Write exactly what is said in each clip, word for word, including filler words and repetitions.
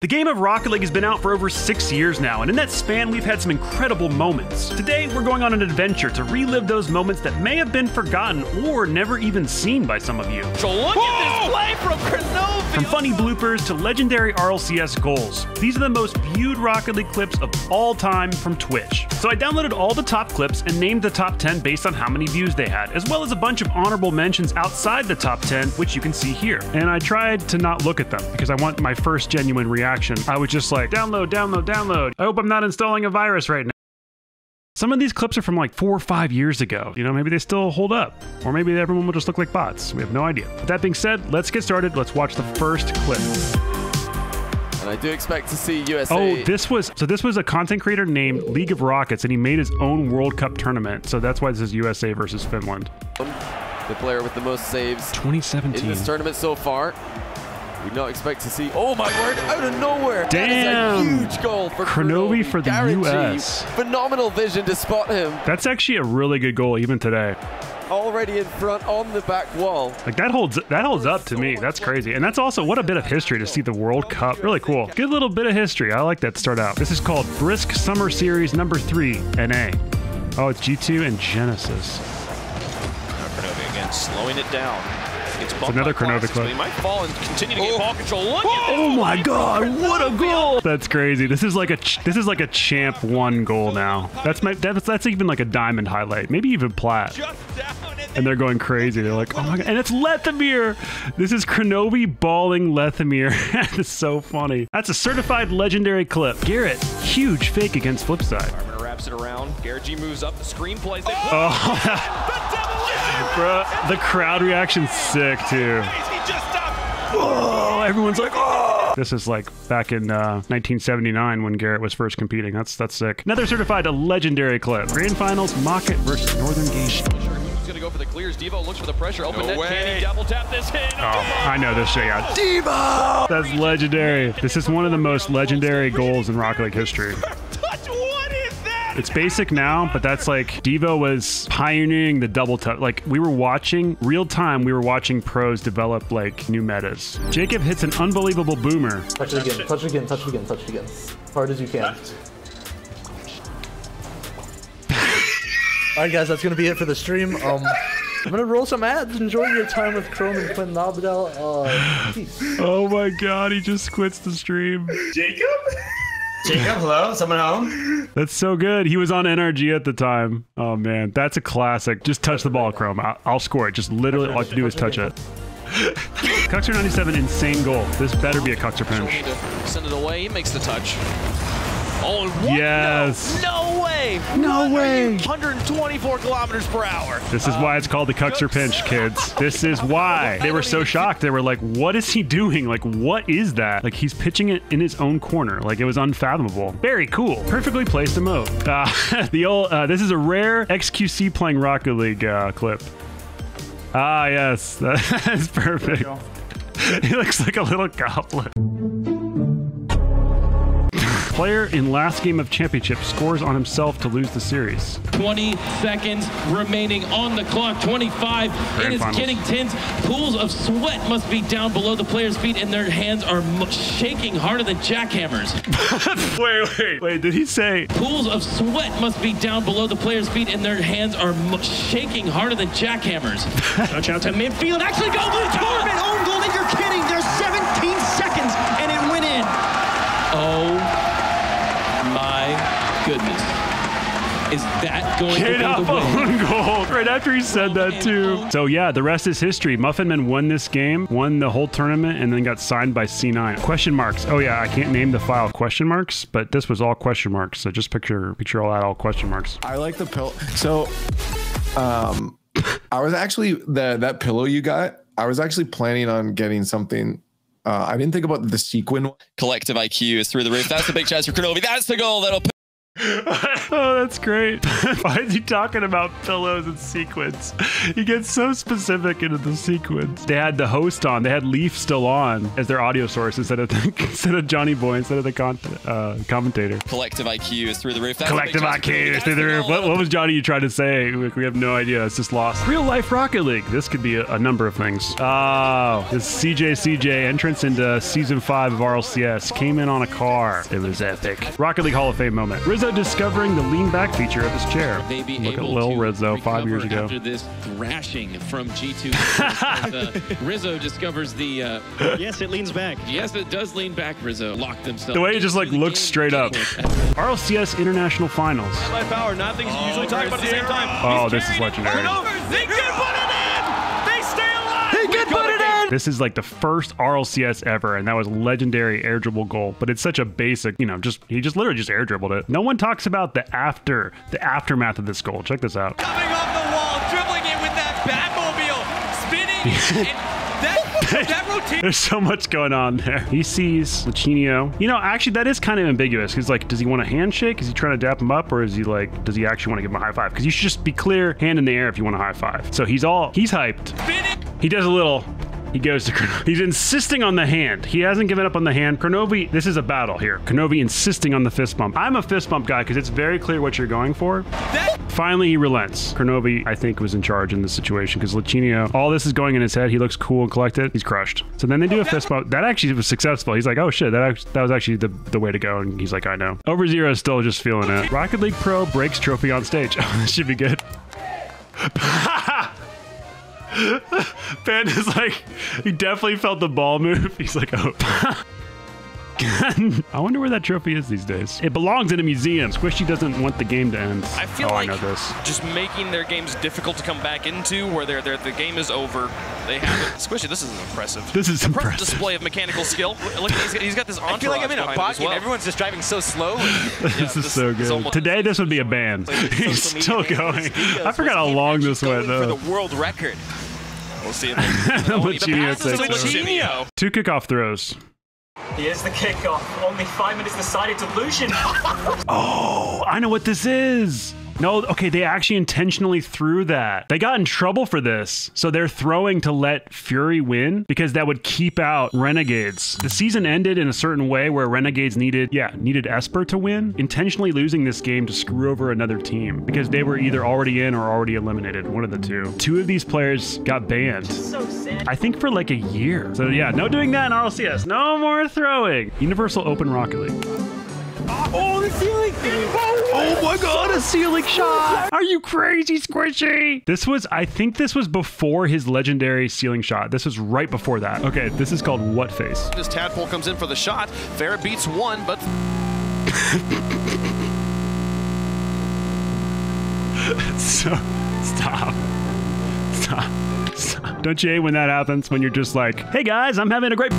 The game of Rocket League has been out for over six years now, and in that span we've had some incredible moments. Today we're going on an adventure to relive those moments that may have been forgotten or never even seen by some of you. So look Whoa! At this play from Kronovi! From funny bloopers to legendary R L C S goals, these are the most viewed Rocket League clips of all time from Twitch. So I downloaded all the top clips and named the top ten based on how many views they had, as well as a bunch of honorable mentions outside the top ten, which you can see here. And I tried to not look at them because I want my first genuine reaction. Action. I was just like, download, download, download. I hope I'm not installing a virus right now. Some of these clips are from like four or five years ago. You know, maybe they still hold up. Or maybe everyone will just look like bots. We have no idea. With that being said, let's get started. Let's watch the first clip. And I do expect to see U S A. Oh, this was, so this was a content creator named League of Rockets, and he made his own World Cup tournament. So that's why this is U S A versus Finland. The player with the most saves twenty seventeen in this tournament so far. We not expect to see. Oh my word! Out of nowhere, damn! That is a huge goal for Kronovi for the Garrett U S. G. Phenomenal vision to spot him. That's actually a really good goal, even today. Already in front on the back wall. Like that holds that holds up to me. That's crazy, and that's also what a bit of history to see the World Cup. Really cool. Good little bit of history. I like that to start out. This is called Brisk Summer Series Number Three N A. Oh, it's G two and Genesis. Now Kronovi again, slowing it down. It's another Kronovi clip. He might fall and continue to oh. get ball control. Look oh, at oh my God! What a goal! That's crazy. This is like a ch this is like a champ one goal now. That's my that's that's even like a diamond highlight, maybe even plat. And they're going crazy. They're like, oh my God! And it's Lethemir. This is Kronovi balling Lethemir. That's so funny. That's a certified legendary clip. Garrett, huge fake against Flipside. It around. Garrett G moves up. The screen plays. They oh, bro, the crowd reaction's sick too. Oh, everyone's like, oh. This is like back in uh, nineteen seventy-nine when Garrett was first competing. That's that's sick. Another certified a legendary clip. Grand Finals, Mockit versus Northern Gate. Gonna go for the clears. Devo looks for the pressure. Open no net. Way. Can he double tap this hit? Oh, I know this shit. Yeah. Devo. That's legendary. This is one of the most legendary goals in Rocket League history. It's basic now, but that's like Devo was pioneering the double tap. Like we were watching real time. We were watching pros develop like new metas. Jacob hits an unbelievable boomer. Touch it again. Touch it again. Touch it again. Touch it again. Hard as you can. All right, guys, that's gonna be it for the stream. Um, I'm gonna roll some ads. Enjoy your time with Chrome and Quentin Abdel. Uh, oh my God, he just quits the stream. Jacob. Jacob, hello? Someone home? That's so good. He was on N R G at the time. Oh, man. That's a classic. Just touch the ball, Chrome. I'll, I'll score it. Just literally all I have to do is touch it. Kuxir ninety-seven, insane goal. This better be a Kuxir pinch. Send it away. He makes the touch. Oh, what? Yes. No, no way. No way. one hundred twenty-four kilometers per hour. This is um, why it's called the Kuxir pinch, kids. This is why they were so shocked. They were like, what is he doing? Like, what is that? Like, he's pitching it in his own corner. Like, it was unfathomable. Very cool. Perfectly placed emote. Uh, the old, uh, this is a rare X Q C playing Rocket League uh, clip. Ah, yes. That is perfect. He looks like a little goblin. Player in last game of championship scores on himself to lose the series. twenty seconds remaining on the clock. twenty-five. Grand it finals. Is getting tense. Pools of sweat must be down below the player's feet, and their hands are shaking harder than jackhammers. wait, wait, wait. Did he say? Pools of sweat must be down below the player's feet, and their hands are shaking harder than jackhammers. Touch out to midfield. Actually, go blue tournament. Own goal. If you're kidding, there's seventeen seconds, and it went in. Oh. Goodness. Is that going Get to be up the own goal? Right after he said that too. So yeah, the rest is history. Muffinman won this game, won the whole tournament, and then got signed by C nine. Question marks. Oh yeah, I can't name the file question marks, but this was all question marks. So just picture picture all that all question marks. I like the pill. So um I was actually the that pillow you got, I was actually planning on getting something. Uh I didn't think about the sequin. Collective I Q is through the roof. That's the big chance for Kronovi. That's the goal that'll put Oh, that's great. Why is he talking about pillows and sequins? He gets so specific into the sequins. They had the host on. They had Leaf still on as their audio source instead of the, instead of Johnny Boy, instead of the con uh, commentator. Collective I Q is through the roof. That's Collective I Q is through the roof. What, what was Johnny you trying to say? We have no idea. It's just lost. Real life Rocket League. This could be a, a number of things. Oh, this C J C J entrance into season five of R L C S. Came in on a car. It was epic. Rocket League Hall of Fame moment. Rizzo discovering the lean back feature of his chair. Look at Lil Rizzo five years ago. After this thrashing from G two, uh, Rizzo discovers the. Uh, yes, it leans back. Yes, it does lean back. Rizzo locked himself. The way he just like looks straight up. R L C S International Finals. Life hour, not things you usually talk about at the same time. Oh, this is legendary. They can put it in. They stay alive. He can put it in. This is like the first R L C S ever, and that was a legendary air dribble goal. But it's such a basic, you know, just he just literally just air dribbled it. No one talks about the after, the aftermath of this goal. Check this out. Coming off the wall, dribbling it with that Batmobile, spinning. And that, that routine. There's so much going on there. He sees Lachinio. You know, actually, that is kind of ambiguous. He's like, does he want a handshake? Is he trying to dap him up, or is he like, does he actually want to give him a high five? Because you should just be clear, hand in the air if you want a high five. So he's all he's hyped. Spinning. He does a little. He goes to Kronovi. He's insisting on the hand. He hasn't given up on the hand. Kronovi, this is a battle here. Kronovi insisting on the fist bump. I'm a fist bump guy because it's very clear what you're going for. That Finally, he relents. Kronovi, I think, was in charge in this situation because Lachinio, all this is going in his head. He looks cool and collected. He's crushed. So then they do a fist bump. That actually was successful. He's like, oh shit, that, actually, that was actually the, the way to go. And he's like, I know. Over Zero is still just feeling it. Rocket League Pro breaks trophy on stage. Oh, this should be good. Ben is like, he definitely felt the ball move. He's like, oh. I wonder where that trophy is these days. It belongs in a museum. Squishy doesn't want the game to end. I feel oh, like I know this. Just making their games difficult to come back into where they're, they're, the game is over. They have it. Squishy, this is impressive. This is impressive. impressive. display of mechanical skill. Look, he's got, he's got this entourage. I feel like I'm in a pocket. Well. Everyone's just driving so slow. Yeah, this is this, so good. Today, this would be a ban. He's still going. I forgot how long this went, though. For the world record. We'll see if Lachinio. Two kickoff throws. Here's the kickoff. Only five minutes decided delusion. Oh, I know what this is. No, okay, they actually intentionally threw that. They got in trouble for this. So they're throwing to let Fury win because that would keep out Renegades. The season ended in a certain way where Renegades needed, yeah, needed Esper to win, intentionally losing this game to screw over another team because they were either already in or already eliminated, one of the two. Two of these players got banned. So sad. I think for like a year. So yeah, no doing that in R L C S. No more throwing. Universal Open Rocket League. Oh, the ceiling! Oh my god, a ceiling shot! Are you crazy, Squishy? This was, I think this was before his legendary ceiling shot. This was right before that. Okay, this is called What Face. This tadpole comes in for the shot. Farrah beats one, but... so, stop. Stop. Stop. Don't you hate when that happens, when you're just like, hey guys, I'm having a great...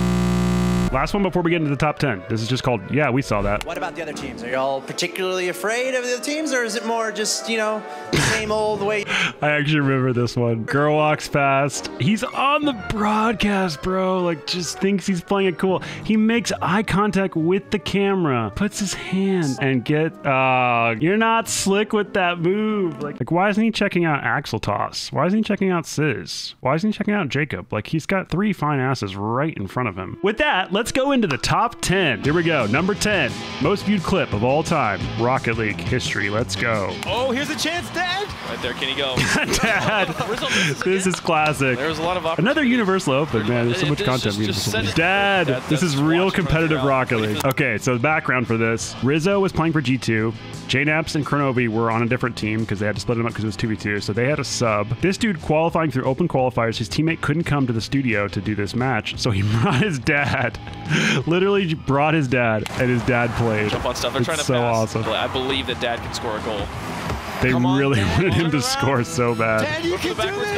Last one before we get into the top ten. This is just called, yeah, we saw that. What about the other teams? Are y'all particularly afraid of the other teams, or is it more just, you know, the same old way? I actually remember this one. Girl walks past. He's on the broadcast, bro. Like, just thinks he's playing it cool. He makes eye contact with the camera, puts his hand and get, uh, you're not slick with that move. Like, like why isn't he checking out Axel Toss? Why isn't he checking out Sizz? Why isn't he checking out Jacob? Like, he's got three fine asses right in front of him. With that, let's Let's go into the top ten. Here we go. Number ten, most viewed clip of all time, Rocket League history. Let's go. Oh, here's a chance, Dad. Right there, can he go? Dad, this is classic. There's a lot of another Universal Open, man. There's so much content. Dad, this is real competitive Rocket League. Okay, so the background for this: Rizzo was playing for G two. JNaps and Kronovi were on a different team because they had to split them up because it was two v two. So they had a sub. This dude qualifying through open qualifiers. His teammate couldn't come to the studio to do this match, so he brought his dad. Literally brought his dad, and his dad played. Jump on stuff. They're trying to pass. It's so awesome. I believe that dad can score a goal. They really wanted him to score so bad. Dad, you can do this.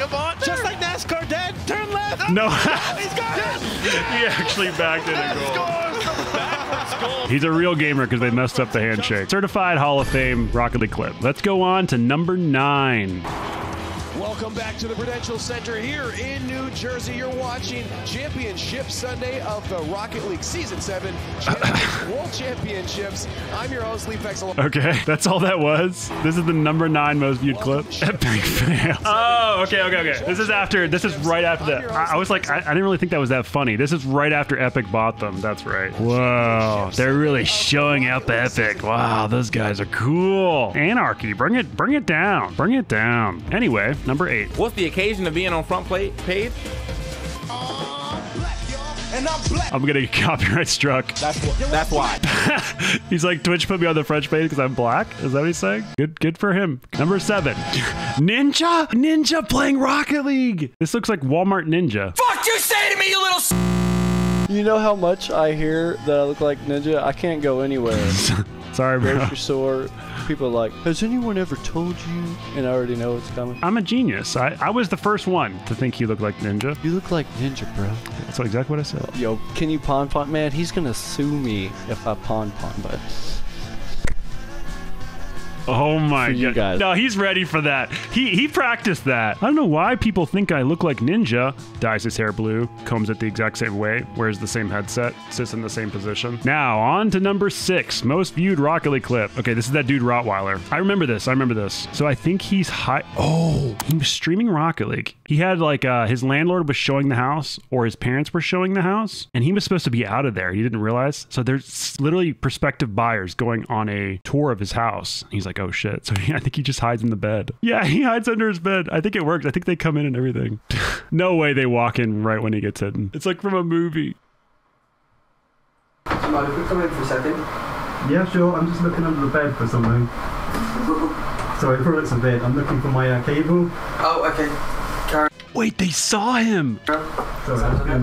Come on. Just like NASCAR, Dad. Turn left. No. He's got it. He actually backed in a goal. He's a real gamer because they messed up the handshake. Certified Hall of Fame Rocket League clip. Let's go on to number nine. Welcome back to the Prudential Center here in New Jersey. You're watching Championship Sunday of the Rocket League Season seven World Championships. I'm your host, Leaf. Okay, that's all that was. This is the number nine most viewed clip. Epic fail. Oh, okay, okay, okay. This is after, this is right after that. I, I was like, I, I didn't really think that was that funny. This is right after Epic bought them. That's right. Whoa, they're really showing up Epic. Wow, those guys are cool. Anarchy, bring it, bring it down. Bring it down. Anyway, number eight. What's the occasion of being on front plate page? And I'm, I'm gonna get copyright struck. That's, wh that's why. He's like, Twitch put me on the French page because I'm black. Is that what he's saying? Good, good for him. Number seven. Ninja? Ninja playing Rocket League. This looks like Walmart Ninja. Fuck you say to me, you little s. You know how much I hear that I look like Ninja? I can't go anywhere. Sorry, bro. Grocery store. People are like, has anyone ever told you? And I already know it's coming. I'm a genius. I, I was the first one to think you look like Ninja. You look like Ninja, bro. That's exactly what I said. Yo, can you pawn pawn? Man, he's going to sue me if I pawn pawn, but... Oh my God. No, he's ready for that. He he practiced that. I don't know why people think I look like Ninja. Dyes his hair blue, combs it the exact same way, wears the same headset, sits in the same position. Now, on to number six, most viewed Rocket League clip. Okay, this is that dude Rottweiler. I remember this, I remember this. So I think he's high, oh, he was streaming Rocket League. He had like, uh, his landlord was showing the house, or his parents were showing the house, and he was supposed to be out of there. He didn't realize. So there's literally prospective buyers going on a tour of his house. He's like, oh shit. So he, I think he just hides in the bed. Yeah, he hides under his bed. I think it works. I think they come in and everything. No way they walk in right when he gets hidden. It's like from a movie. Do you mind if we come in for a second? Yeah, sure. I'm just looking under the bed for something. Sorry, it probably looks a bit. I'm looking for my uh, cable. Oh, okay. Karen. Wait, they saw him. I'm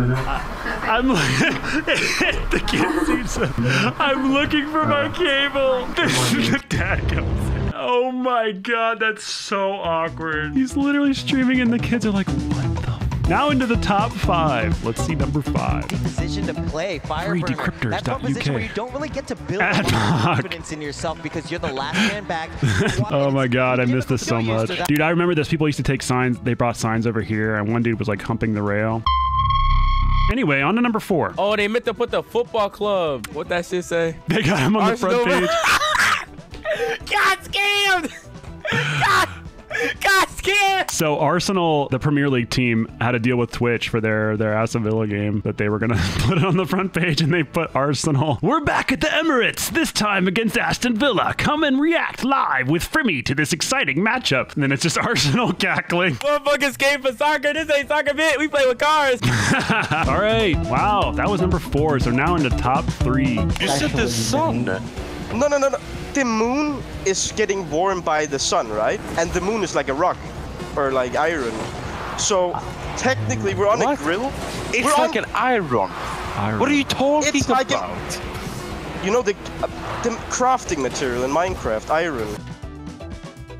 the kid sees him. I'm looking for my cable. This is the dad goes. Oh my God, that's so awkward. He's literally streaming and the kids are like, what the? Now into the top five. Let's see number five. Position to play. Fire Free Decryptors. That's one position where you don't really get to build confidence in yourself because you're the last man back. Oh my God, I missed this so much. Dude, I remember this. People used to take signs. They brought signs over here and one dude was like humping the rail. Anyway, on to number four. Oh, they meant to put the football club. What that shit say? They got him on Arsenal. The front page. Got scammed. God. God, scared. So Arsenal, the Premier League team, had a deal with Twitch for their, their Aston Villa game that they were going to put it on the front page, and they put Arsenal. We're back at the Emirates, this time against Aston Villa. Come and react live with Frimmy to this exciting matchup. And then it's just Arsenal cackling. Motherfuckers came for soccer. This ain't soccer, bit. We play with cars. All right. Wow, that was number four. So now into top three. You said the sun. No, no, no, no. The moon is getting worn by the sun, right? And the moon is like a rock or like iron. So technically we're on what? A grill. It's we're like on... an iron. iron. What are you talking it's about? Like a, you know, the, uh, the crafting material in Minecraft, iron.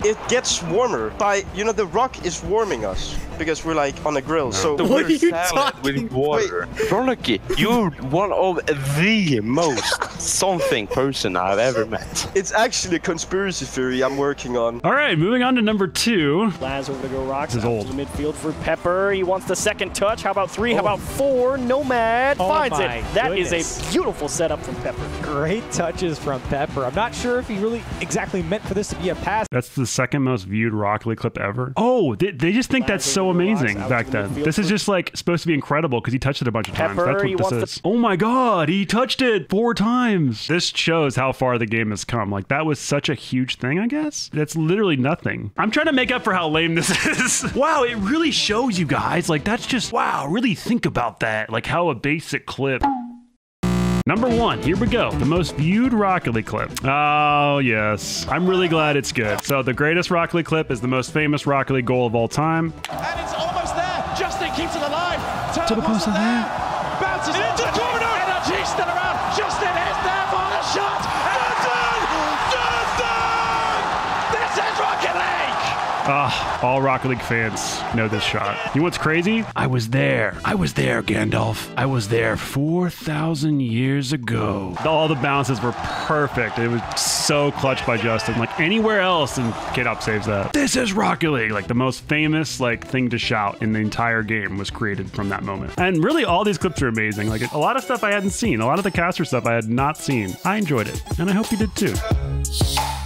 It gets warmer by, you know, the rock is warming us because we're like on a grill. So the what are you talking? With water. Kronovi, you're one of the most something person I've ever met. It's actually a conspiracy theory I'm working on. All right, moving on to number two. Lazzle to go rocks. This is old. To the midfield for Pepper. He wants the second touch. How about three? Oh. How about four? Nomad oh finds it. That goodness. Is a beautiful setup from Pepper. Great touches from Pepper. I'm not sure if he really exactly meant for this to be a pass. That's the second most viewed Rocket League clip ever. Oh, they, they just think Lazzle that's so amazing back then. This is just like supposed to be incredible because he touched it a bunch of times. That's what this is. Oh my God, he touched it four times. This shows how far the game has come. Like that was such a huge thing, I guess. That's literally nothing. I'm trying to make up for how lame this is. Wow, it really shows you guys. Like that's just, wow, really think about that. Like how a basic clip. Number one, here we go. The most viewed Rocket League clip. Oh, yes. I'm really glad it's good. So the greatest Rocket League clip is the most famous Rocket League goal of all time. And it's almost there. Justin keeps it alive. To the post there. there. Bounces it into the corner. N R G still around. Justin is there for the shot. Justin! Justin! This is Rocket League! Ah, all Rocket League fans know this shot. You know what's crazy? I was there. I was there, Gandalf. I was there four thousand years ago. All the bounces were perfect. It was so clutch by Justin. Like anywhere else, and K-Dop saves that. This is Rocket League. Like the most famous like thing to shout in the entire game was created from that moment. And really all these clips are amazing. Like a lot of stuff I hadn't seen. A lot of the caster stuff I had not seen. I enjoyed it. And I hope you did too.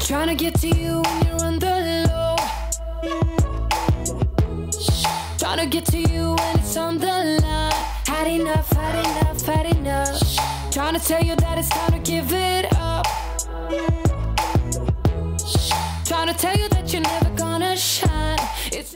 Trying to get to you when you're on the low. Trying to get to you when it's on the line. Had enough, had enough, had enough. Trying to tell you that it's time to give it up. Trying to tell you that you're never gonna shine. It's